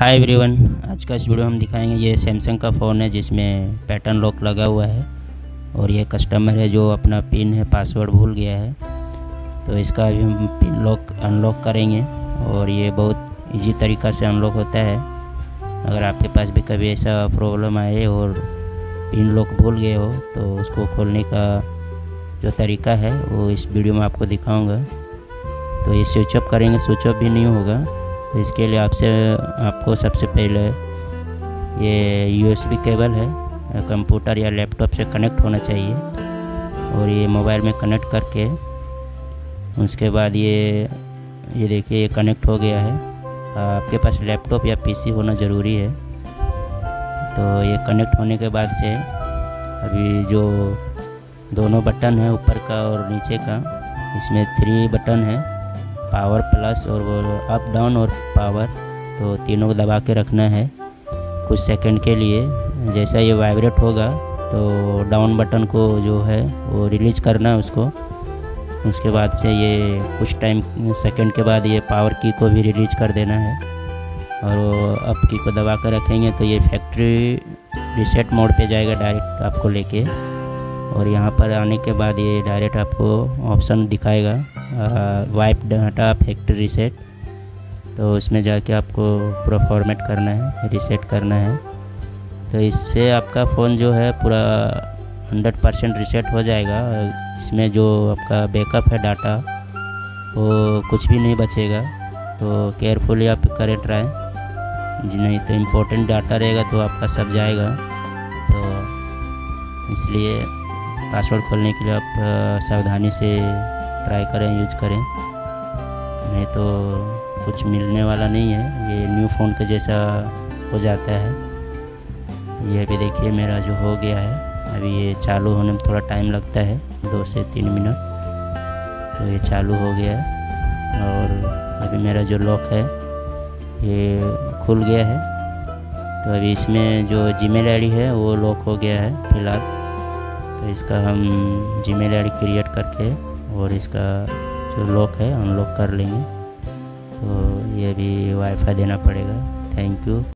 Hi everyone, आज का इस वीडियो हम दिखाएंगे ये सैमसंग का फ़ोन है जिसमें पैटर्न लॉक लगा हुआ है और ये कस्टमर है जो अपना पिन है पासवर्ड भूल गया है, तो इसका अभी हम पिन लॉक अनलॉक करेंगे और ये बहुत इजी तरीक़ा से अनलॉक होता है। अगर आपके पास भी कभी ऐसा प्रॉब्लम आए और पिन लॉक भूल गए हो तो उसको खोलने का जो तरीका है वो इस वीडियो में आपको दिखाऊँगा। तो ये स्विच ऑफ करेंगे, स्विच ऑफ भी नहीं होगा, तो इसके लिए आपको सबसे पहले ये USB केबल है कंप्यूटर या लैपटॉप से कनेक्ट होना चाहिए और ये मोबाइल में कनेक्ट करके उसके बाद ये देखिए ये कनेक्ट हो गया है। आपके पास लैपटॉप या PC होना ज़रूरी है। तो ये कनेक्ट होने के बाद से अभी जो दोनों बटन है ऊपर का और नीचे का, इसमें 3 बटन है, पावर प्लस और वो अप डाउन और पावर, तो तीनों को दबा के रखना है कुछ सेकंड के लिए। जैसा ये वाइब्रेट होगा तो डाउन बटन को जो है वो रिलीज़ करना है उसको। उसके बाद से ये कुछ टाइम सेकंड के बाद ये पावर की को भी रिलीज़ कर देना है और वो अप की को दबा कर रखेंगे तो ये फैक्ट्री रिसेट मोड पे जाएगा डायरेक्ट आपको लेके। और यहाँ पर आने के बाद ये डायरेक्ट आपको ऑप्शन दिखाएगा वाइप डाटा फैक्ट्री रीसेट, तो उसमें जाके आपको पूरा फॉर्मेट करना है, रीसेट करना है, तो इससे आपका फ़ोन जो है पूरा 100% रीसेट हो जाएगा। इसमें जो आपका बैकअप है डाटा वो कुछ भी नहीं बचेगा, तो केयरफुली आप करें ट्राई, नहीं तो इम्पोर्टेंट डाटा रहेगा तो आपका सब जाएगा। तो इसलिए पासवर्ड खोलने के लिए आप सावधानी से ट्राई करें, यूज करें, नहीं तो कुछ मिलने वाला नहीं है, ये न्यू फ़ोन के जैसा हो जाता है। ये भी देखिए मेरा जो हो गया है, अभी ये चालू होने में थोड़ा टाइम लगता है 2 से 3 मिनट, तो ये चालू हो गया है और अभी मेरा जो लॉक है ये खुल गया है। तो अभी इसमें जो जीमेल आईडी है वो लॉक हो गया है फिलहाल, तो इसका हम जीमेल आईडी क्रिएट करके और इसका जो लॉक है अनलॉक कर लेंगे। तो ये भी वाईफाई देना पड़ेगा। Thank you.